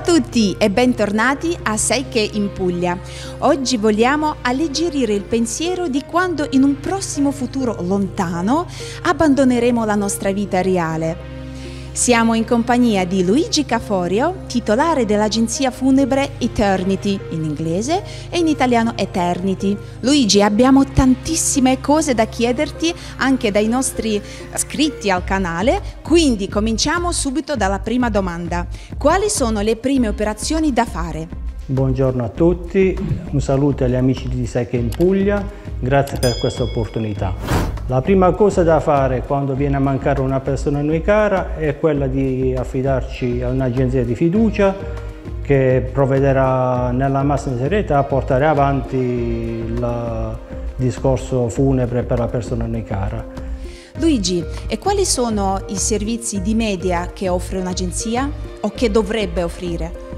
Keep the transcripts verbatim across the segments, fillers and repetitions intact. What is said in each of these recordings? a tutti e bentornati a Sai che in Puglia. Oggi vogliamo alleggerire il pensiero di quando in un prossimo futuro lontano abbandoneremo la nostra vita reale. Siamo in compagnia di Luigi Caforio, titolare dell'agenzia funebre Eternity, in inglese e in italiano Eternity. Luigi, abbiamo tantissime cose da chiederti anche dai nostri iscritti al canale, quindi cominciamo subito dalla prima domanda. Quali sono le prime operazioni da fare? Buongiorno a tutti, un saluto agli amici di Sai che in Puglia, grazie per questa opportunità. La prima cosa da fare quando viene a mancare una persona a noi cara è quella di affidarci a un'agenzia di fiducia che provvederà nella massima serietà a portare avanti il discorso funebre per la persona a noi cara. Luigi, e quali sono i servizi di media che offre un'agenzia o che dovrebbe offrire?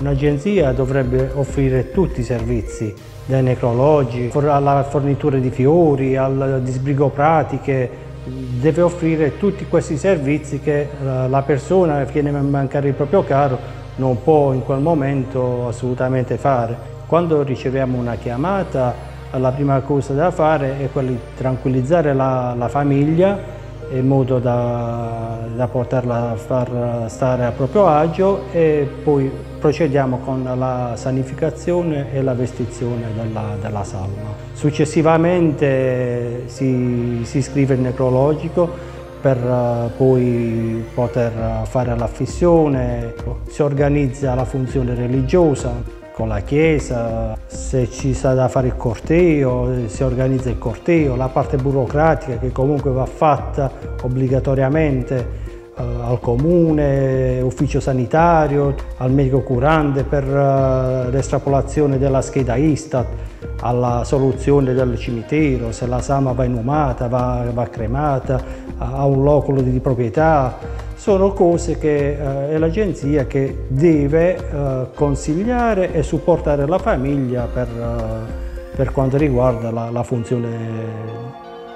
Un'agenzia dovrebbe offrire tutti i servizi, dai necrologi, alla fornitura di fiori, al disbrigo pratiche, deve offrire tutti questi servizi che la persona che viene a mancare il proprio caro non può in quel momento assolutamente fare. Quando riceviamo una chiamata, la prima cosa da fare è quella di tranquillizzare la, la famiglia in modo da, da poterla a far stare a proprio agio e poi procediamo con la sanificazione e la vestizione della, della salma. Successivamente si, si scrive il necrologico per poi poter fare l'affissione, si organizza la funzione religiosa con la chiesa, se ci sa da fare il corteo, si organizza il corteo, la parte burocratica che comunque va fatta obbligatoriamente eh, al comune, ufficio sanitario, al medico curante per eh, l'estrapolazione della scheda ISTAT, alla soluzione del cimitero, se la salma va inumata, va, va cremata, a un locolo di proprietà. Sono cose che eh, è l'agenzia che deve eh, consigliare e supportare la famiglia per, eh, per quanto riguarda la, la funzione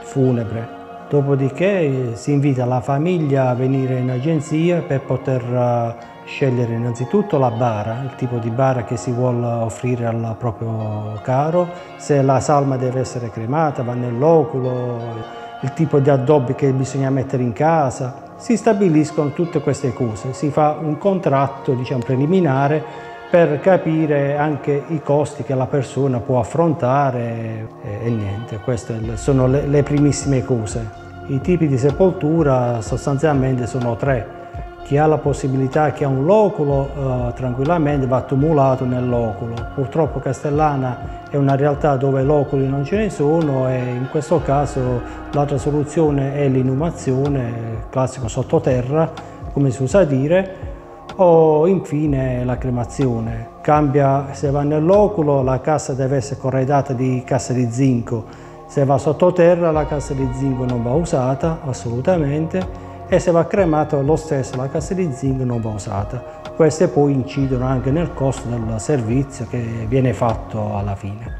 funebre. Dopodiché eh, si invita la famiglia a venire in agenzia per poter eh, scegliere innanzitutto la bara, il tipo di bara che si vuole offrire al proprio caro, se la salma deve essere cremata, va nell'oculo, il tipo di addobbi che bisogna mettere in casa. Si stabiliscono tutte queste cose, si fa un contratto, diciamo, preliminare per capire anche i costi che la persona può affrontare e, e niente, queste sono le, le primissime cose. I tipi di sepoltura sostanzialmente sono tre. Chi ha la possibilità, chi ha un loculo, eh, tranquillamente va tumulato nel loculo. Purtroppo Castellana è una realtà dove loculi non ce ne sono e in questo caso l'altra soluzione è l'inumazione, classico sottoterra, come si usa dire, o infine la cremazione. Cambia se va nel loculo, la cassa deve essere corredata di cassa di zinco. Se va sottoterra, la cassa di zinco non va usata assolutamente. E se va cremato lo stesso, la cassa di zinco non va usata. Queste poi incidono anche nel costo del servizio che viene fatto alla fine.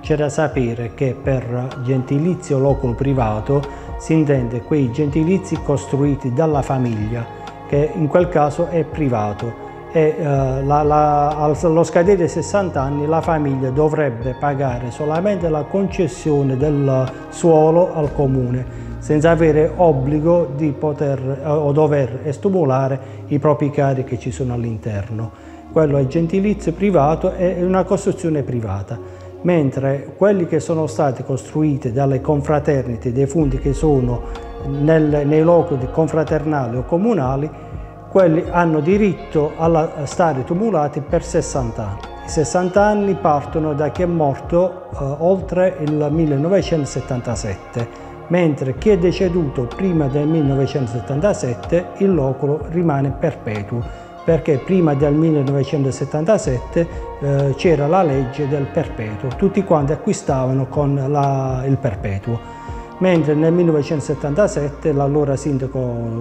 C'è da sapere che per gentilizio loculo privato si intende quei gentilizi costruiti dalla famiglia, che in quel caso è privato. E, eh, la, la, allo scadere dei sessanta anni la famiglia dovrebbe pagare solamente la concessione del suolo al comune, senza avere obbligo di poter o dover estumulare i propri cari che ci sono all'interno. Quello è gentilizio privato, è una costruzione privata, mentre quelli che sono stati costruiti dalle confraternite, dei defunti che sono nel, nei locali confraternali o comunali, quelli hanno diritto alla, a stare tumulati per sessanta anni. I sessanta anni partono da chi è morto eh, oltre il millenovecentosettantasette. Mentre chi è deceduto prima del millenovecentosettantasette il loculo rimane perpetuo, perché prima del millenovecentosettantasette eh, c'era la legge del perpetuo, tutti quanti acquistavano con la, il perpetuo. Mentre nel millenovecentosettantasette l'allora sindaco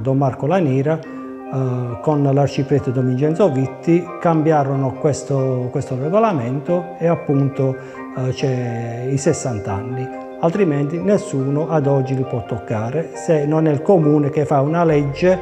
Don Marco Lanera eh, con l'arciprete Domenico Vitti cambiarono questo, questo regolamento e appunto eh, c'è i sessanta anni. Altrimenti nessuno ad oggi li può toccare se non è il comune che fa una legge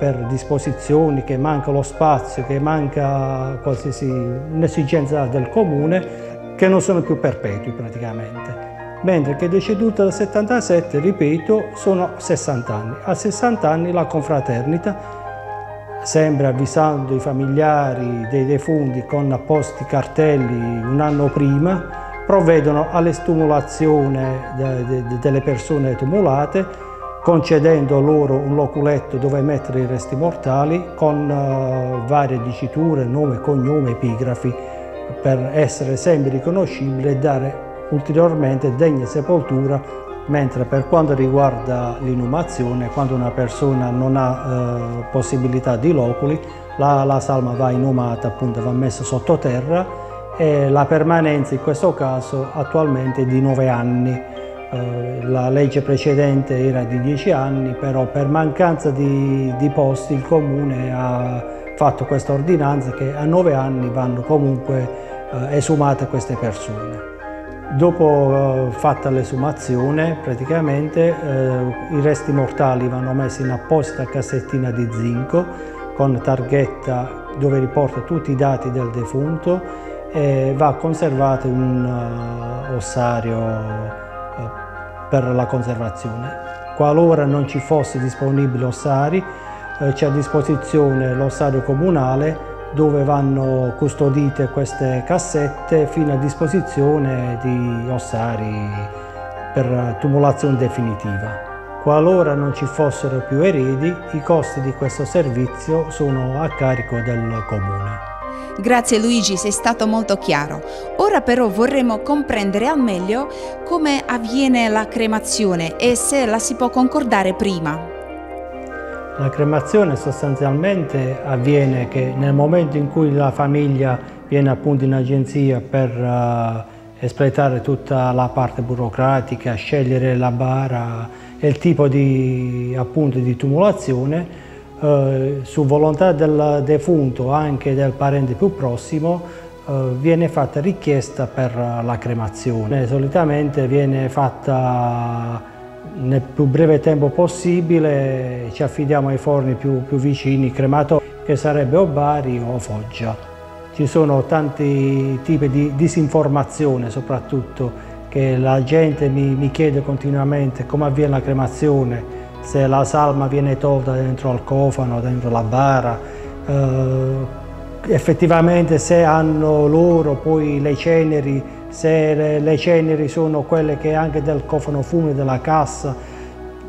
per disposizioni, che manca lo spazio, che manca qualsiasi un'esigenza del comune, che non sono più perpetui praticamente. Mentre che è deceduta dal settantasette, ripeto, sono sessanta anni. A sessanta anni la confraternita, sempre avvisando i familiari dei defunti con apposti cartelli un anno prima, provvedono all'estumulazione de, de, delle persone tumulate, concedendo loro un loculetto dove mettere i resti mortali con uh, varie diciture, nome, cognome, epigrafi, per essere sempre riconoscibili e dare ulteriormente degna sepoltura. Mentre per quanto riguarda l'inumazione, quando una persona non ha eh, possibilità di loculi, la, la salma va inumata, appunto va messa sottoterra, e la permanenza in questo caso attualmente è di nove anni. Eh, la legge precedente era di dieci anni, però per mancanza di, di posti il comune ha fatto questa ordinanza che a nove anni vanno comunque eh, esumate queste persone. Dopo eh, fatta l'esumazione, praticamente eh, i resti mortali vanno messi in apposita cassettina di zinco con targhetta dove riporta tutti i dati del defunto e va conservato in un uh, ossario uh, per la conservazione. Qualora non ci fosse disponibile ossari, eh, c'è a disposizione l'ossario comunale, dove vanno custodite queste cassette fino a disposizione di ossari per tumulazione definitiva. Qualora non ci fossero più eredi, i costi di questo servizio sono a carico del comune. Grazie Luigi, sei stato molto chiaro. Ora però vorremmo comprendere al meglio come avviene la cremazione e se la si può concordare prima. La cremazione sostanzialmente avviene che nel momento in cui la famiglia viene appunto in agenzia per uh, espletare tutta la parte burocratica, scegliere la bara e il tipo di, appunto, di tumulazione, uh, su volontà del defunto o anche del parente più prossimo uh, viene fatta richiesta per la cremazione. Solitamente viene fatta nel più breve tempo possibile, ci affidiamo ai forni più, più vicini, crematori, che sarebbe o Bari o Foggia. Ci sono tanti tipi di disinformazione, soprattutto, che la gente mi, mi chiede continuamente come avviene la cremazione, se la salma viene tolta dentro al cofano, dentro la bara, eh, effettivamente se hanno loro poi le ceneri, se le ceneri sono quelle che anche del cofano fume, della cassa.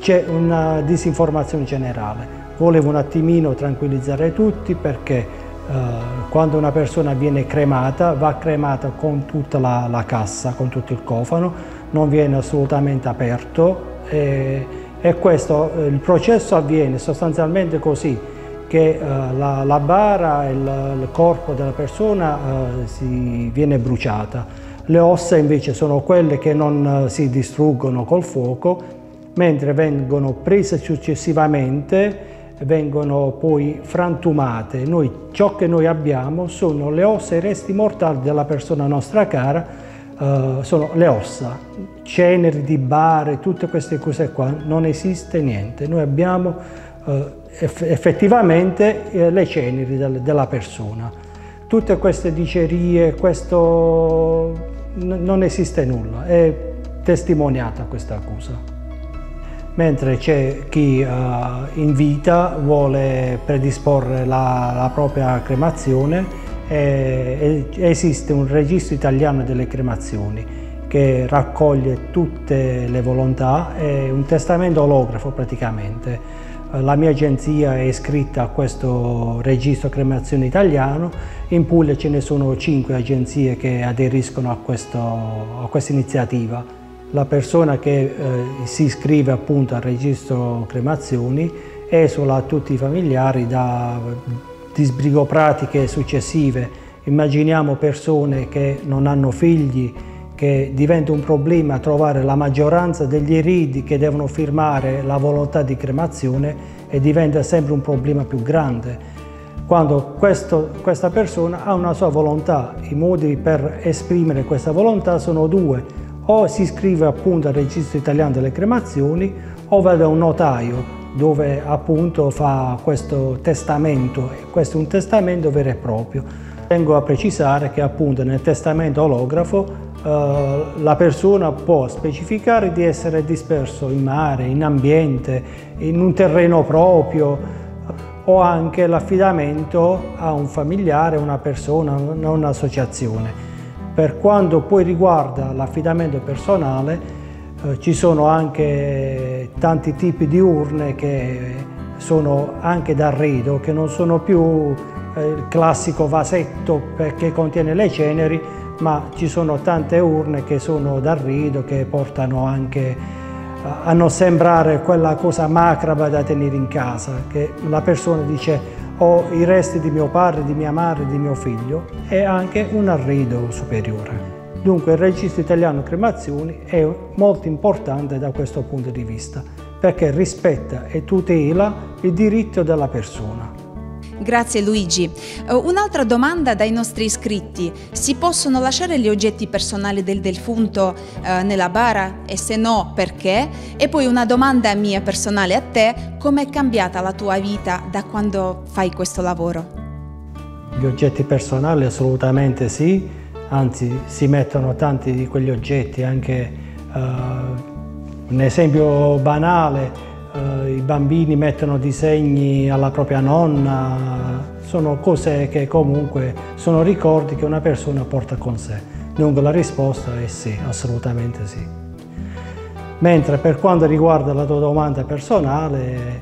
C'è una disinformazione generale. Volevo un attimino tranquillizzare tutti perché eh, quando una persona viene cremata, va cremata con tutta la, la cassa, con tutto il cofano, non viene assolutamente aperto e, e questo, il processo avviene sostanzialmente così, che eh, la, la bara, il, il corpo della persona eh, si viene bruciata. Le ossa invece sono quelle che non si distruggono col fuoco, mentre vengono prese successivamente, vengono poi frantumate. Noi, ciò che noi abbiamo sono le ossa e i resti mortali della persona nostra cara, eh, sono le ossa, ceneri di bare, tutte queste cose qua, non esiste niente. Noi abbiamo eh, eff effettivamente eh, le ceneri del, della persona. Tutte queste dicerie, questo... non esiste nulla, è testimoniata questa cosa. Mentre c'è chi uh, in vita vuole predisporre la, la propria cremazione, e, e esiste un registro italiano delle cremazioni che raccoglie tutte le volontà, è un testamento olografo praticamente. Uh, la mia agenzia è iscritta a questo registro cremazioni italiano. In Puglia ce ne sono cinque agenzie che aderiscono a, questo, a questa iniziativa. La persona che eh, si iscrive appunto al registro cremazioni esula a tutti i familiari da disbrigopratiche successive. Immaginiamo persone che non hanno figli, che diventa un problema trovare la maggioranza degli eredi che devono firmare la volontà di cremazione e diventa sempre un problema più grande. Quando questo, questa persona ha una sua volontà, i modi per esprimere questa volontà sono due: o si iscrive appunto al registro italiano delle cremazioni o va da un notaio dove appunto fa questo testamento, e questo è un testamento vero e proprio. Tengo a precisare che appunto nel testamento olografo eh, la persona può specificare di essere disperso in mare, in ambiente, in un terreno proprio, o anche l'affidamento a un familiare, una persona, a un'associazione. Per quanto poi riguarda l'affidamento personale, eh, ci sono anche tanti tipi di urne che sono anche d'arredo, che non sono più eh, il classico vasetto perché contiene le ceneri, ma ci sono tante urne che sono d'arredo, che portano anche a non sembrare quella cosa macabra da tenere in casa, che la persona dice ho i resti di mio padre, di mia madre, di mio figlio, e anche un arredo superiore. Dunque il Registro Italiano Cremazioni è molto importante da questo punto di vista, perché rispetta e tutela il diritto della persona. Grazie Luigi. Un'altra domanda dai nostri iscritti: si possono lasciare gli oggetti personali del defunto eh, nella bara? E se no, perché? E poi una domanda mia personale a te: com'è cambiata la tua vita da quando fai questo lavoro? Gli oggetti personali assolutamente sì, anzi si mettono tanti di quegli oggetti, anche eh, un esempio banale. I bambini mettono disegni alla propria nonna, sono cose che comunque sono ricordi che una persona porta con sé. Dunque la risposta è sì, assolutamente sì. Mentre per quanto riguarda la tua domanda personale,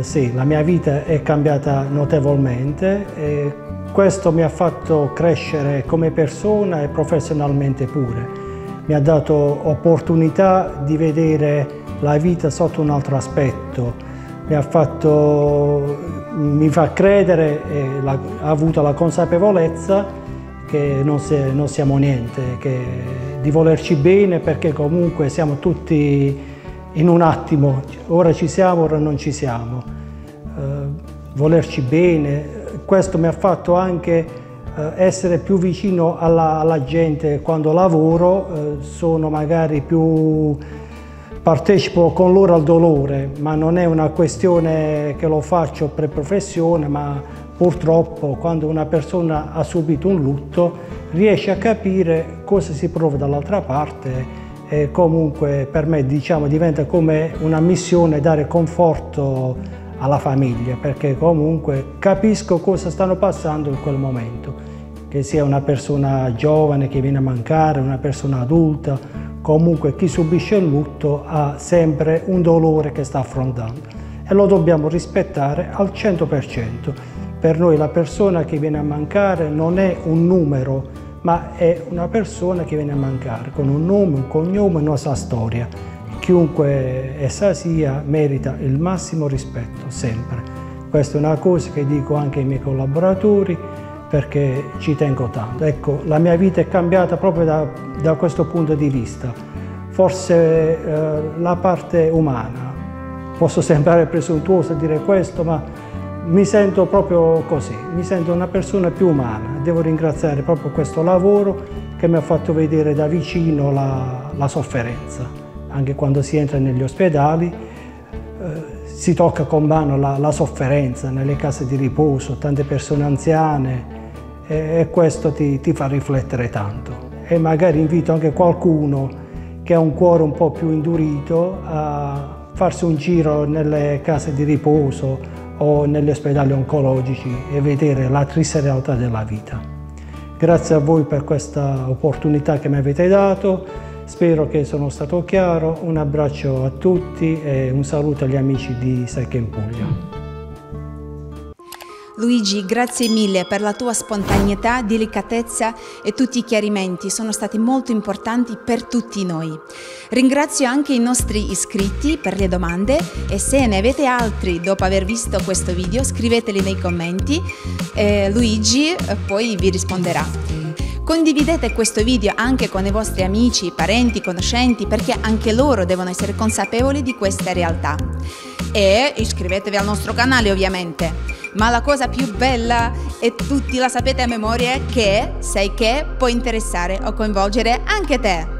eh, sì, la mia vita è cambiata notevolmente e questo mi ha fatto crescere come persona e professionalmente pure. Mi ha dato opportunità di vedere la vita sotto un altro aspetto, mi ha fatto, mi fa credere e la, ha avuto la consapevolezza che non, se, non siamo niente, che, di volerci bene, perché comunque siamo tutti in un attimo, ora ci siamo, ora non ci siamo. Eh, volerci bene, questo mi ha fatto anche essere più vicino alla, alla gente quando lavoro, eh, sono magari più... partecipo con loro al dolore, ma non è una questione che lo faccio per professione, ma purtroppo quando una persona ha subito un lutto riesce a capire cosa si prova dall'altra parte, e comunque per me, diciamo, diventa come una missione dare conforto alla famiglia, perché comunque capisco cosa stanno passando in quel momento, che sia una persona giovane che viene a mancare, una persona adulta. Comunque chi subisce il lutto ha sempre un dolore che sta affrontando e lo dobbiamo rispettare al cento per cento. Per noi la persona che viene a mancare non è un numero, ma è una persona che viene a mancare con un nome, un cognome, una sua storia. Chiunque essa sia merita il massimo rispetto, sempre. Questa è una cosa che dico anche ai miei collaboratori, perché ci tengo tanto. Ecco, la mia vita è cambiata proprio da, da questo punto di vista. Forse eh, la parte umana, posso sembrare presuntuoso dire questo, ma mi sento proprio così, mi sento una persona più umana. Devo ringraziare proprio questo lavoro che mi ha fatto vedere da vicino la, la sofferenza. Anche quando si entra negli ospedali, eh, si tocca con mano la, la sofferenza nelle case di riposo, tante persone anziane, e, e questo ti, ti fa riflettere tanto. E magari invito anche qualcuno che ha un cuore un po' più indurito a farsi un giro nelle case di riposo o negli ospedali oncologici e vedere la triste realtà della vita. Grazie a voi per questa opportunità che mi avete dato. Spero che sono stato chiaro, un abbraccio a tutti e un saluto agli amici di Sai che in Puglia. Luigi, grazie mille per la tua spontaneità, delicatezza e tutti i chiarimenti, sono stati molto importanti per tutti noi. Ringrazio anche i nostri iscritti per le domande, e se ne avete altri dopo aver visto questo video scriveteli nei commenti, eh, Luigi poi vi risponderà. Condividete questo video anche con i vostri amici, parenti, conoscenti, perché anche loro devono essere consapevoli di questa realtà. E iscrivetevi al nostro canale ovviamente. Ma la cosa più bella, e tutti la sapete a memoria, che sai che può interessare o coinvolgere anche te.